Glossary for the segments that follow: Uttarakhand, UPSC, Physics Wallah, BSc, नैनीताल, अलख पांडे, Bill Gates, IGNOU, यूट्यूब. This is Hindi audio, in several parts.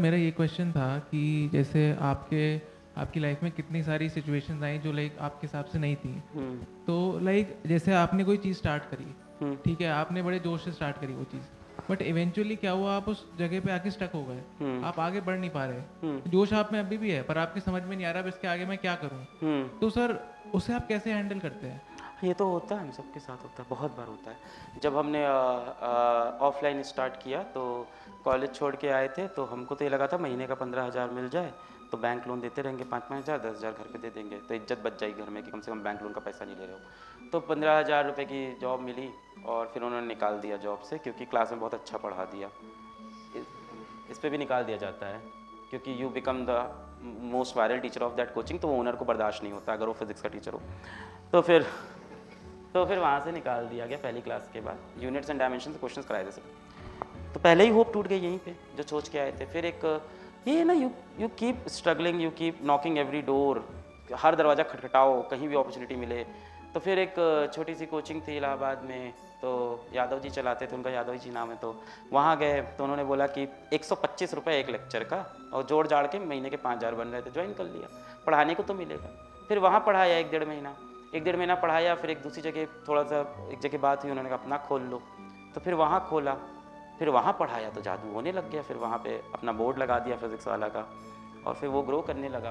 मेरा ये क्वेश्चन था कि जैसे आपकी लाइफ में कितनी सारी सिचुएशंस आई जो लाइक आपके हिसाब से नहीं थी, तो लाइक जैसे आपने कोई चीज़ स्टार्ट करी, ठीक है, आपने बड़े जोश से स्टार्ट करी वो चीज़, बट इवेंचुअली क्या हुआ, आप उस जगह पे आके स्टक हो गए, आप आगे बढ़ नहीं पा रहे, जोश आप में अभी भी है पर आपके समझ में नहीं आ रहा इसके आगे मैं क्या करूँ, तो सर उसे आप कैसे हैंडल करते हैं? ये तो होता है, हम सबके साथ होता है, बहुत बार होता है। जब हमने ऑफलाइन स्टार्ट किया तो कॉलेज छोड़ के आए थे, तो हमको तो ये लगा था महीने का 15,000 मिल जाए तो बैंक लोन देते रहेंगे, 5-5 हज़ार, 10,000 घर पे दे देंगे तो इज्जत बच जाएगी घर में कि कम से कम बैंक लोन का पैसा नहीं ले रहे हो। तो 15,000 रुपये की जॉब मिली और फिर उन्होंने निकाल दिया जॉब से, क्योंकि क्लास में बहुत अच्छा पढ़ा दिया। इस पर भी निकाल दिया जाता है क्योंकि you become the most viral teacher of that coaching, तो वो ओनर को बर्दाश्त नहीं होता अगर वो फिजिक्स का टीचर हो। तो फिर वहाँ से निकाल दिया गया पहली क्लास के बाद। यूनिट्स एंड डायमेंशन से क्वेश्चन कराए थे सर, तो पहले ही होप टूट गई यहीं पे जो सोच के आए थे। फिर एक ये ना, you keep struggling, you keep knocking every door, हर दरवाज़ा खटखटाओ कहीं भी अपॉर्चुनिटी मिले। तो फिर एक छोटी सी कोचिंग थी इलाहाबाद में, तो यादव जी चलाते थे, उनका यादव जी नाम है, तो वहाँ गए तो उन्होंने बोला कि 125 रुपये एक लेक्चर का, और जोड़ जाड़ के महीने के 5,000 बन रहे थे। ज्वाइन कर लिया, पढ़ाने को तो मिलेगा। फिर वहाँ पढ़ाया एक डेढ़ महीना पढ़ाया। फिर एक दूसरी जगह थोड़ा सा एक जगह बात हुई, उन्होंने कहा अपना खोल लो, तो फिर वहाँ खोला, फिर वहाँ पढ़ाया तो जादू होने लग गया। फिर वहाँ पे अपना बोर्ड लगा दिया फिजिक्स वाला का, और फिर वो ग्रो करने लगा।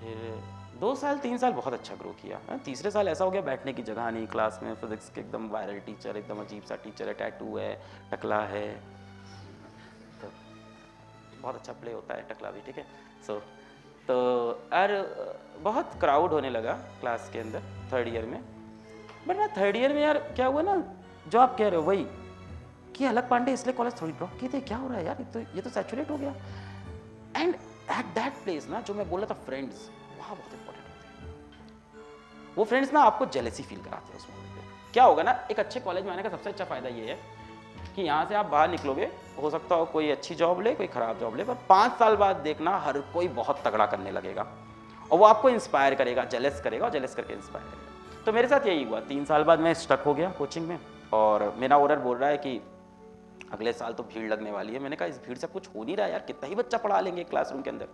फिर 2 साल 3 साल बहुत अच्छा ग्रो किया। 3रे साल ऐसा हो गया बैठने की जगह नहीं क्लास में, फिजिक्स के एकदम वायरल टीचर, एकदम अजीब सा टीचर है, टैटू है, टकला है, तो बहुत अच्छा प्ले होता है टकला भी, ठीक है। तो यार बहुत क्राउड होने लगा क्लास के अंदर 3rd ईयर में। बट ना 3rd ईयर में यार क्या हुआ ना, जो आप कह रहे हो वही कि अलख पांडे इसलिए कॉलेज थोड़ी ड्रॉप की थी, क्या हो रहा है यार, ये तो सैचुरेट हो गया। एंड एट दैट प्लेस ना, जो मैं बोला था फ्रेंड्स, वहाँ बहुत इंपॉर्टेंट होते हैं। वो फ्रेंड्स ना आपको जेलेसी फील कराते हैं उस मोमेंट पर। क्या होगा ना, एक अच्छे कॉलेज में आने का सबसे अच्छा फ़ायदा ये है कि यहाँ से आप बाहर निकलोगे, हो सकता हो कोई अच्छी जॉब ले, कोई ख़राब जॉब ले, पर 5 साल बाद देखना हर कोई बहुत तगड़ा करने लगेगा, और वो आपको इंस्पायर करेगा, जेलस करेगा, और जेलस करके इंस्पायर करेगा। तो मेरे साथ यही हुआ। 3 साल बाद मैं स्टक हो गया कोचिंग में, और मेरा ओनर बोल रहा है कि अगले साल तो भीड़ लगने वाली है। मैंने कहा इस भीड़ से कुछ हो नहीं रहा यार, कितना ही बच्चा पढ़ा लेंगे क्लासरूम के अंदर।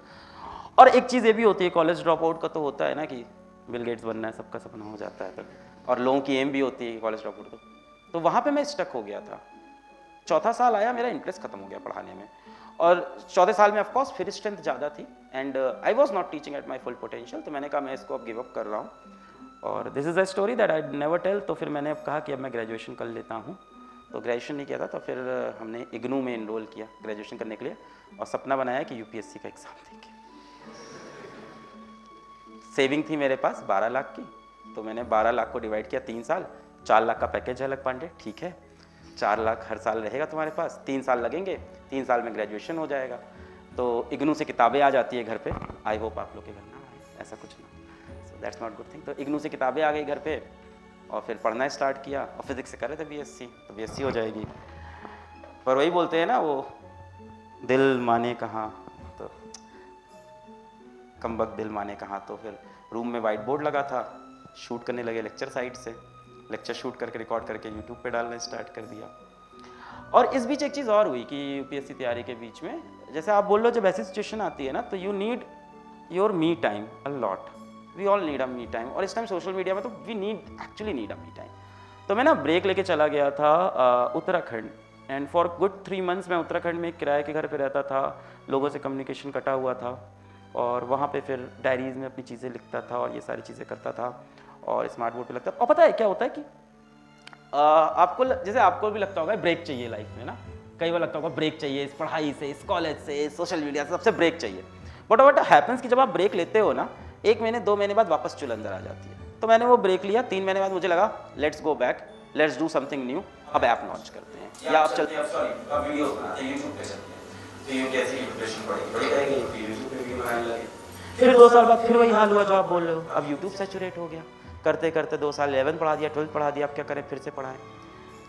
और एक चीज़ ये भी होती है कॉलेज ड्रॉप आउट का, तो होता है ना कि बिल गेट्स बनना है, सबका सपना हो जाता है, और लोगों की एम भी होती है कॉलेज ड्रॉप आउट। तो वहाँ पर मैं स्टक हो गया था। 4था साल आया, मेरा इंटरेस्ट खत्म हो गया पढ़ाने में, और 4थे साल में ऑफकोर्स फिर स्ट्रेंथ ज़्यादा थी, and I was not teaching at my full potential. तो मैंने कहा मैं इसको अब गिव अप कर रहा हूँ, और this is a story that I never tell. तो फिर मैंने अब कहा कि अब मैं ग्रेजुएशन कर लेता हूँ, तो ग्रेजुएशन नहीं किया था, तो फिर हमने IGNOU में इनरोल किया ग्रेजुएशन करने के लिए, और सपना बनाया कि UPSC का एग्ज़ाम देंगे। सेविंग थी मेरे पास 12 लाख की, तो मैंने 12 लाख को डिवाइड किया 3 साल, 4 लाख का पैकेज है अलख पांडे, ठीक है, 4 लाख हर साल रहेगा तुम्हारे पास, 3 साल लगेंगे, 3 साल में ग्रेजुएशन हो जाएगा। तो IGNOU से किताबें आ जाती है घर पे, आई होप आप लोग के घर ना आए ऐसा कुछ ना, so that's not good thing. तो IGNOU से किताबें आ गई घर पे, और फिर पढ़ना स्टार्ट किया, और फिजिक्स से कर रहे थे BSc, तो BSc हो जाएगी। पर वही बोलते हैं ना, वो दिल माने कहाँ, तो कमबख्त दिल माने कहाँ। तो फिर रूम में वाइट बोर्ड लगा था, शूट करने लगे लेक्चर साइड से, लेक्चर शूट करके रिकॉर्ड करके यूट्यूब पे डालना स्टार्ट कर दिया। और इस बीच एक चीज़ और हुई कि UPSC तैयारी के बीच में, जैसे आप बोल लो जब ऐसी सिचुएशन आती है ना, तो you need your me time a lot, we all need a me time. और इस टाइम सोशल मीडिया में तो we need actually need a me time. तो मैं ना ब्रेक लेके चला गया था Uttarakhand, and for good 3 months मैं उत्तराखंड में एक किराए के घर पर रहता था, लोगों से कम्युनिकेशन कटा हुआ था, और वहाँ पर फिर डायरीज में अपनी चीज़ें लिखता था, और ये सारी चीज़ें करता था, और स्मार्ट बोर्ड पे लगता है। और पता है क्या होता है कि आपको जैसे आपको भी लगता होगा ब्रेक चाहिए लाइफ में ना, कई बार लगता होगा ब्रेक चाहिए इस पढ़ाई से, इस कॉलेज से, इस सोशल मीडिया से, सबसे ब्रेक चाहिए। बट वट हैपन्स कि जब आप ब्रेक लेते हो ना, 1 महीने 2 महीने बाद वापस चुलंदर आ जाती है। तो मैंने वो ब्रेक लिया, 3 महीने बाद मुझे लगा let's go back, let's do something new, अब ऐप लॉन्च करते हैं, या आप चलते हैं। फिर 2 साल बाद फिर वही हाल हुआ जो आप बोल रहे हो, अब यूट्यूब सैचुरेट हो गया। करते करते 2 साल 11 पढ़ा दिया, 12 पढ़ा दिया, अब क्या करें, फिर से पढ़ाएं।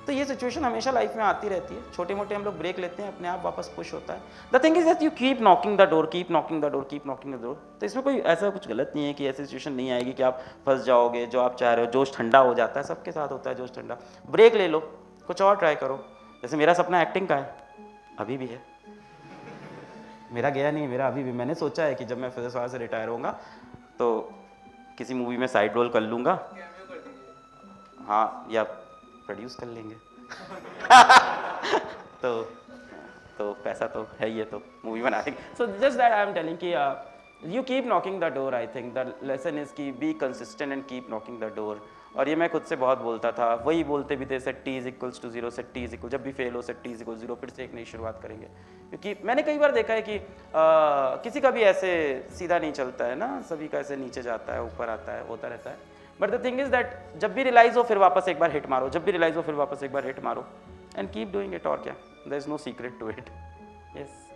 तो ये सिचुएशन हमेशा लाइफ में आती रहती है, छोटे मोटे हम लोग ब्रेक लेते हैं, अपने आप वापस पुश होता है। The thing is that you keep knocking the door, keep knocking the door, keep knocking the door. तो इसमें कोई ऐसा कुछ गलत नहीं है कि ऐसी सिचुएशन नहीं आएगी कि आप फंस जाओगे, जो आप चाह रहे हो। जोश ठंडा हो जाता है, सबके साथ होता है जोश ठंडा। ब्रेक ले लो, कुछ और ट्राई करो। जैसे मेरा सपना एक्टिंग का है, अभी भी है, मेरा गया नहीं, मेरा अभी भी। मैंने सोचा है कि जब मैं फिजिक्स वाला से रिटायर होऊंगा तो किसी मूवी में साइड रोल कर लूँगा, हाँ, या प्रोड्यूस कर लेंगे तो पैसा तो है ही है, तो मूवी बना देंगे। So just that I am telling कि you keep knocking the door. I think the lesson is की be consistent and keep knocking the door. और ये मैं खुद से बहुत बोलता था, वही बोलते भी थे, set T is equals to zero, set T is equal, जब भी फेल हो set T is equal zero, फिर से एक नई शुरुआत करेंगे। क्योंकि मैंने कई बार देखा है कि किसी का भी ऐसे सीधा नहीं चलता है ना, सभी का ऐसे नीचे जाता है, ऊपर आता है, होता रहता है। But the thing is that जब भी रियलाइज़ हो फिर वापस एक बार हिट मारो, जब भी रियलाइज़ हो फिर वापस एक बार हिट मारो, एंड कीप डूइंग इट। और क्या, there is no secret to it. Yes.